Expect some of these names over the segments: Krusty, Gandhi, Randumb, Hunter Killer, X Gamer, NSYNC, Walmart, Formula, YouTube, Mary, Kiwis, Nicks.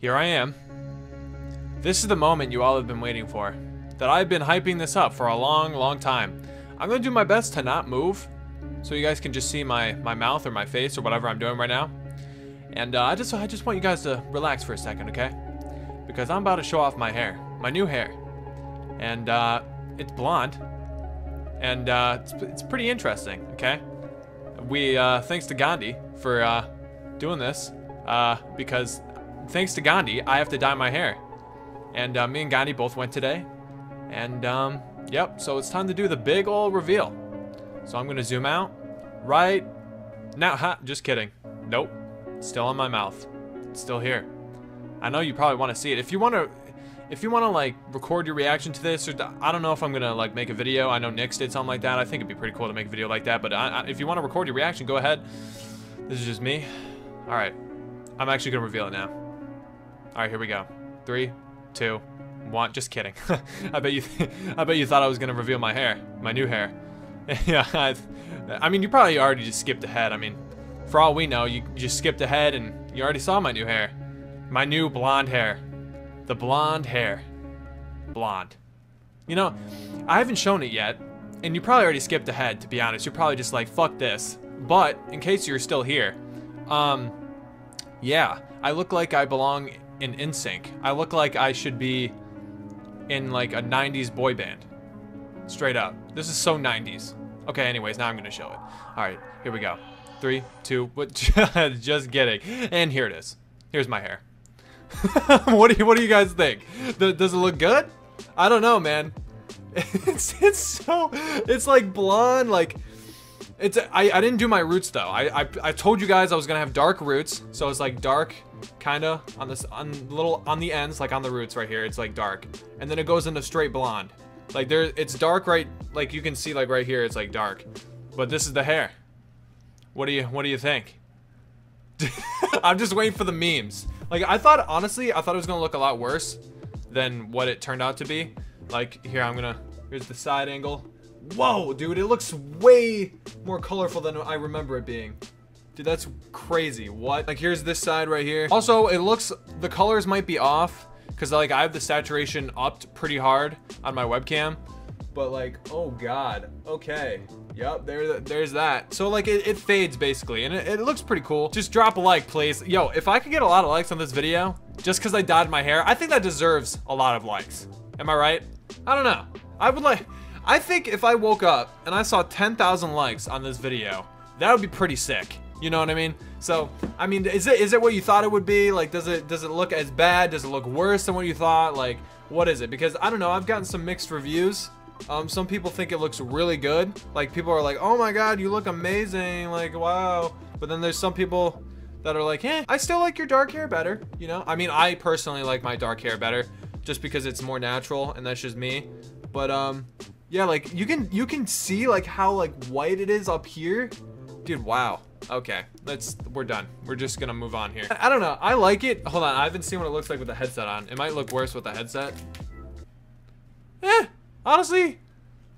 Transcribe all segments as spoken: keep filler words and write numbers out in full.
Here I am. This is the moment you all have been waiting for. That I've been hyping this up for a long, long time. I'm gonna do my best to not move, so you guys can just see my, my mouth or my face or whatever I'm doing right now. And uh, I just I just want you guys to relax for a second, okay? Because I'm about to show off my hair, my new hair. And uh, it's blonde, and uh, it's, it's pretty interesting, okay? We, uh, thanks to Gandhi for uh, doing this, uh, because thanks to Gandhi, I have to dye my hair. And uh, me and Gandhi both went today. And um, yep, so it's time to do the big ol' reveal. So I'm gonna zoom out right now. Ha, just kidding. Nope, it's still on my mouth. It's still here. I know you probably want to see it. If you want to, if you want to like record your reaction to this, or I don't know if I'm gonna like make a video. I know Nicks did something like that. I think it'd be pretty cool to make a video like that. But I, I, if you want to record your reaction, go ahead. This is just me. All right, I'm actually gonna reveal it now. All right, here we go. Three, two. Want just kidding. I bet you th I bet you thought I was gonna reveal my hair, my new hair. Yeah, I, I mean you probably already just skipped ahead. I mean, for all we know, you just skipped ahead and you already saw my new hair, my new blonde hair, the blonde hair, blonde. You know, I haven't shown it yet, and you probably already skipped ahead. To be honest, you're probably just like fuck this. But in case you're still here, um, yeah, I look like I belong in N sync. I look like I should be in like a nineties boy band. Straight up. This is so nineties. Okay, anyways, now I'm gonna show it. Alright, here we go. Three, two, what just kidding. And here it is. Here's my hair. What do you what do you guys think? Th does it look good? I don't know, man. It's it's so it's like blonde, like it's I, I didn't do my roots though. I, I I told you guys I was gonna have dark roots, so it's like dark kinda on this on little on the ends, like on the roots right here, it's like dark, and then it goes into straight blonde. Like there, it's dark, right? Like you can see, like right here, it's like dark. But this is the hair. What do you what do you think? I'm just waiting for the memes. Like I thought, honestly, I thought it was gonna look a lot worse than what it turned out to be. Like here, I'm gonna here's the side angle. Whoa, dude, it looks way more colorful than I remember it being. Dude, that's crazy. What? Like, here's this side right here. Also, it looks, the colors might be off because like I have the saturation upped pretty hard on my webcam, but like, oh God. Okay. Yep. There, there's that. So like it, it fades basically, and it, it looks pretty cool. Just drop a like, please. Yo, if I could get a lot of likes on this video, just cause I dyed my hair, I think that deserves a lot of likes. Am I right? I don't know. I would like, I think if I woke up and I saw ten thousand likes on this video, that would be pretty sick. You know what I mean? So, I mean, is it is it what you thought it would be? Like, does it does it look as bad? Does it look worse than what you thought? Like, what is it? Because, I don't know, I've gotten some mixed reviews. Um, some people think it looks really good. Like, people are like, oh my God, you look amazing. Like, wow. But then there's some people that are like, eh, I still like your dark hair better. You know? I mean, I personally like my dark hair better just because it's more natural, and that's just me. But, um, yeah, like, you can, you can see, like, how, like, white it is up here. Dude, wow. Okay, let's we're done. We're just gonna move on here. I don't know. I like it. Hold on, I haven't seen what it looks like with the headset on. It might look worse with the headset. Eh, honestly,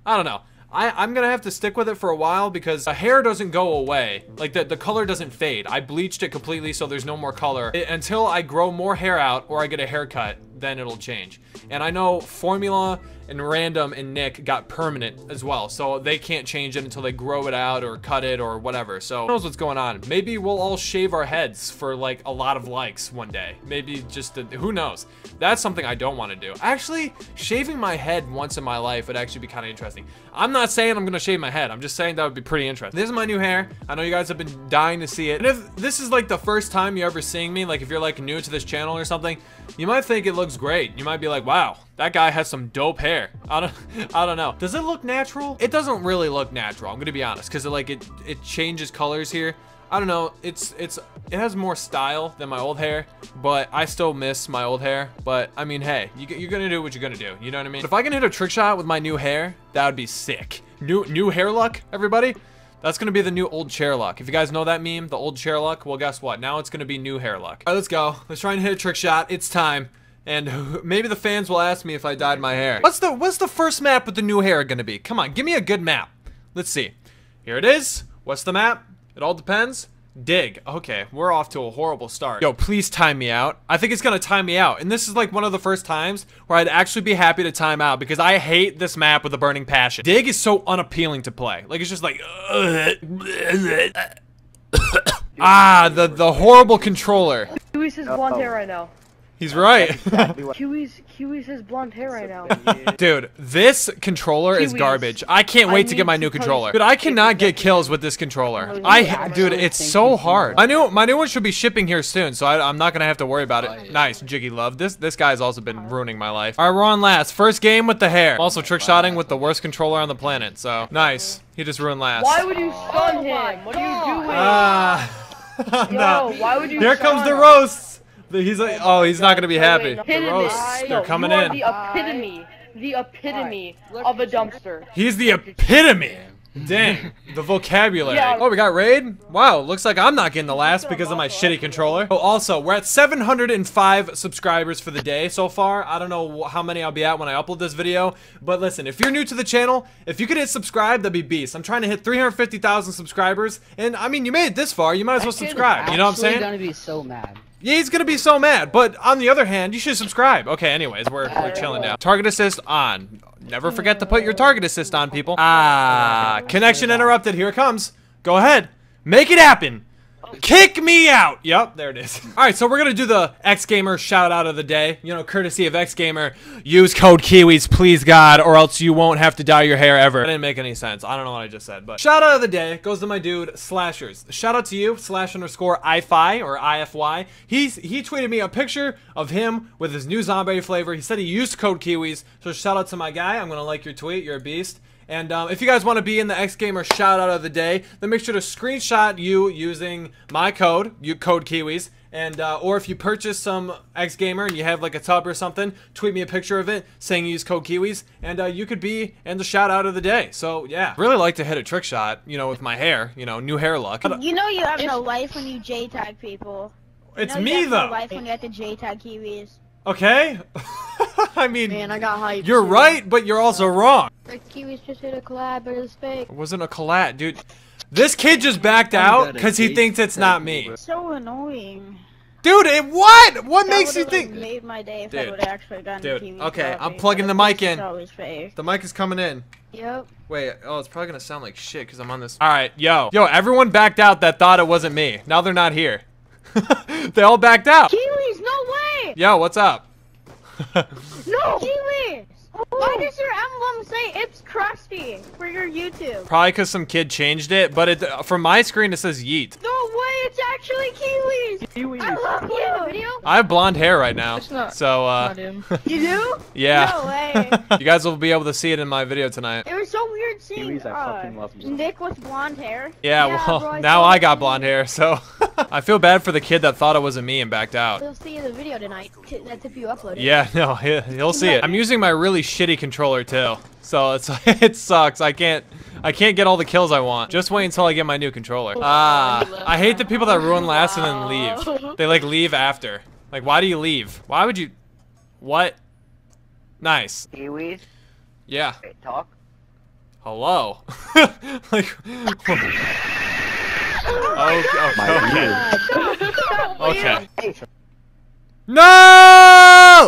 I don't know. I, I'm gonna have to stick with it for a while because the hair doesn't go away. Like the, the color doesn't fade. I bleached it completely so there's no more color. It, until I grow more hair out or I get a haircut, then it'll change. And I know Formula and Randumb and Nick got permanent as well. So they can't change it until they grow it out or cut it or whatever. So who knows what's going on? Maybe we'll all shave our heads for like a lot of likes one day. Maybe just, a, who knows? That's something I don't want to do. Actually, shaving my head once in my life would actually be kind of interesting. I'm not saying I'm going to shave my head. I'm just saying that would be pretty interesting. This is my new hair. I know you guys have been dying to see it. And if this is like the first time you're ever seeing me, like if you're like new to this channel or something, you might think it looks great. You might be like, wow, that guy has some dope hair. I don't I don't know. Does it look natural? It doesn't really look natural, I'm gonna be honest, because it like it it changes colors here. I don't know, it's it's it has more style than my old hair, but I still miss my old hair. But I mean, hey, you, you're gonna do what you're gonna do, you know what I mean? But if I can hit a trick shot with my new hair, that would be sick. New new hair luck, everybody. That's gonna be the new old chair luck. If you guys know that meme, the old chair luck, well guess what, now it's gonna be new hair luck. All right, let's go, let's try and hit a trick shot. It's time. And maybe the fans will ask me if I dyed my hair. What's the what's the first map with the new hair gonna be? Come on, give me a good map. Let's see. Here it is. What's the map? It all depends Dig. Okay, we're off to a horrible start. Yo, please time me out. I think it's gonna time me out. And this is like one of the first times where I'd actually be happy to time out, because I hate this map with a burning passion. Dig is so unappealing to play. Like, it's just like... ah, the, the horrible controller. Kiwis has blonde hair right now. He's right. Exactly. Kiwis, Kiwis has blonde hair right now. Dude, this controller Kiwis. is garbage. I can't wait I to get my to new controller. Dude, I cannot get kills with this controller. I, dude, it's so hard. My new, my new one should be shipping here soon, so I, I'm not gonna have to worry about it. Oh, yeah. Nice, Jiggy Love. This, this guy's also been ruining my life. All right, we're on last. First game with the hair. I'm also trick-shotting with the worst controller on the planet. So nice. He just ruined last. Why would you stun him? What are you doing? Ah, uh, no. Why would you? Here comes the roast. He's like, oh, he's not gonna be happy. The roasts, they're coming in. The epitome, the epitome of a dumpster. He's the epitome. Dang, the vocabulary. Yeah. Oh, we got raid? Wow, looks like I'm not getting the last because of my shitty controller. Oh, also, we're at seven hundred five subscribers for the day so far. I don't know how many I'll be at when I upload this video, but listen, if you're new to the channel, if you could hit subscribe, that'd be beast. I'm trying to hit three hundred fifty thousand subscribers, and I mean, you made it this far, you might as well subscribe. You know what I'm saying? I'm gonna be so mad. Yeah, he's gonna be so mad, but on the other hand, you should subscribe. Okay, anyways, we're, we're chilling now. Target assist on. Never forget to put your target assist on, people. Ah, connection interrupted. Here it comes. Go ahead. Make it happen. Kick me out. Yep, there it is. All right, so we're gonna do the X Gamer shout out of the day. You know, courtesy of X Gamer. Use code Kiwis, please God, or else you won't have to dye your hair ever. That didn't make any sense. I don't know what I just said, but shout out of the day goes to my dude Slashers. Shout out to you, slash underscore iFi or I F Y. He's he tweeted me a picture of him with his new zombie flavor. He said he used code Kiwis. So shout out to my guy. I'm gonna like your tweet. You're a beast. And um, if you guys want to be in the X Gamer shout out of the day, then make sure to screenshot you using my code, you code Kiwis, and uh, or if you purchase some X Gamer and you have like a tub or something, tweet me a picture of it saying you use code Kiwis, and uh, you could be in the shout out of the day. So yeah, really like to hit a trick shot, you know, with my hair, you know, new hair luck. You know you have no life when you J tag people. It's you know me you have though. No life when you have to J tag Kiwis. Okay. I mean, man, I got hyped. You're right, but you're also wrong. Kiwis just hit a collab, but it was fake. It wasn't a collab, dude. This kid just backed out because he thinks it's not me. It's so annoying. Dude, it what? What that makes you think? Made my day if dude. I would actually gotten dude. Kiwis okay, coffee, I'm plugging the mic in. The mic is coming in. Yep. Wait, oh, it's probably gonna sound like shit because I'm on this. All right, yo, yo, everyone backed out that thought it wasn't me. Now they're not here. They all backed out. Kiwis, no way. Yo, what's up? No, Kiwis! Why does your emblem say it's Krusty for your YouTube? Probably because some kid changed it, but it uh, from my screen it says yeet. No way, it's actually Kiwis! Kiwis. I love you! I have blonde hair right now, not, so uh... You do? Yeah. No way. You guys will be able to see it in my video tonight. It was so weird seeing Kiwis, I fucking love you. Nick with blonde hair. Yeah, yeah well, bro, I now I got blonde hair, so... I feel bad for the kid that thought it wasn't me and backed out. He'll see in the video tonight. That's if you upload it. Yeah, no, he'll see it. I'm using my really shitty controller too, so it's it sucks. I can't, I can't get all the kills I want. Just wait until I get my new controller. Ah, I hate the people that ruin last and then leave. They like leave after. Like, why do you leave? Why would you? What? Nice. Kiwis. Yeah. Talk. Hello. Like. Oh, oh, okay. Okay. No!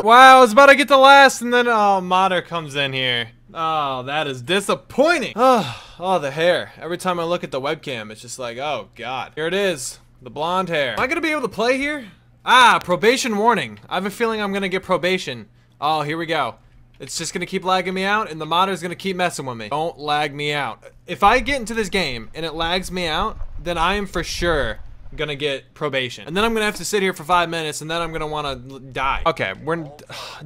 Wow, I was about to get the last, and then oh, Modder comes in here. Oh, that is disappointing. Oh, oh, the hair. Every time I look at the webcam, it's just like, oh God. Here it is, the blonde hair. Am I gonna be able to play here? Ah, probation warning. I have a feeling I'm gonna get probation. Oh, here we go. It's just gonna keep lagging me out, and the modder's gonna keep messing with me. Don't lag me out. If I get into this game and it lags me out, then I am for sure gonna get probation. And then I'm gonna have to sit here for five minutes and then I'm gonna wanna die. Okay, we're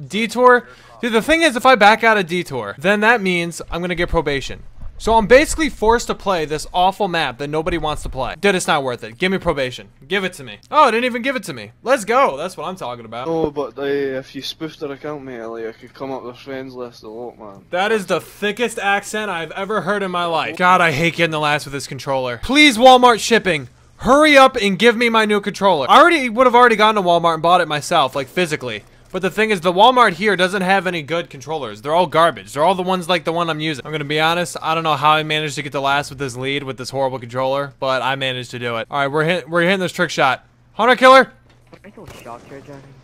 detour. Dude, the thing is, if I back out a detour, then that means I'm gonna get probation. So I'm basically forced to play this awful map that nobody wants to play. Dude, it's not worth it. Give me probation. Give it to me. Oh, it didn't even give it to me. Let's go. That's what I'm talking about. Oh, but uh, if you spoofed their account, mate, like, I could come up with a friends list a lot, man. That is the thickest accent I've ever heard in my life. God, I hate getting the last with this controller. Please, Walmart shipping. Hurry up and give me my new controller. I already would have already gone to Walmart and bought it myself, like physically. But the thing is, the Walmart here doesn't have any good controllers. They're all garbage. They're all the ones like the one I'm using. I'm gonna be honest, I don't know how I managed to get the last with this lead with this horrible controller, but I managed to do it. All right, we're hit we're hitting this trick shot. Hunter Killer.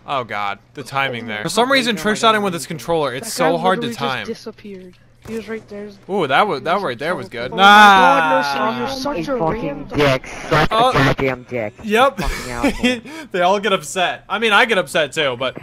Oh God, the timing there. For some reason, trick shotting with this controller, it's so hard to time. Disappeared. He was right there. Ooh, that was that right there was good. Oh nah. You're such a fucking dick. Such a goddamn dick. Yep. They all get upset. I mean, I get upset too, but.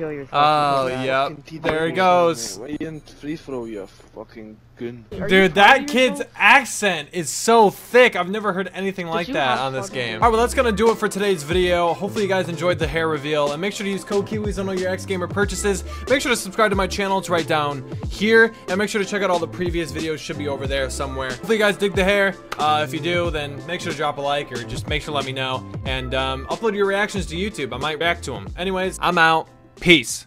Oh yep. There he goes. Free throw, you fucking gun. Dude, that kid's accent is so thick. I've never heard anything like that on this game. All right, well that's gonna do it for today's video. Hopefully you guys enjoyed the hair reveal, and make sure to use code Kiwis on all your X Gamer purchases. Make sure to subscribe to my channel. It's right down here. And make sure to check out all the previous videos, should be over there somewhere. Hopefully you guys dig the hair. Uh, if you do, then make sure to drop a like, or just make sure to let me know. And um, upload your reactions to YouTube. I might react to them. Anyways, I'm out. Peace.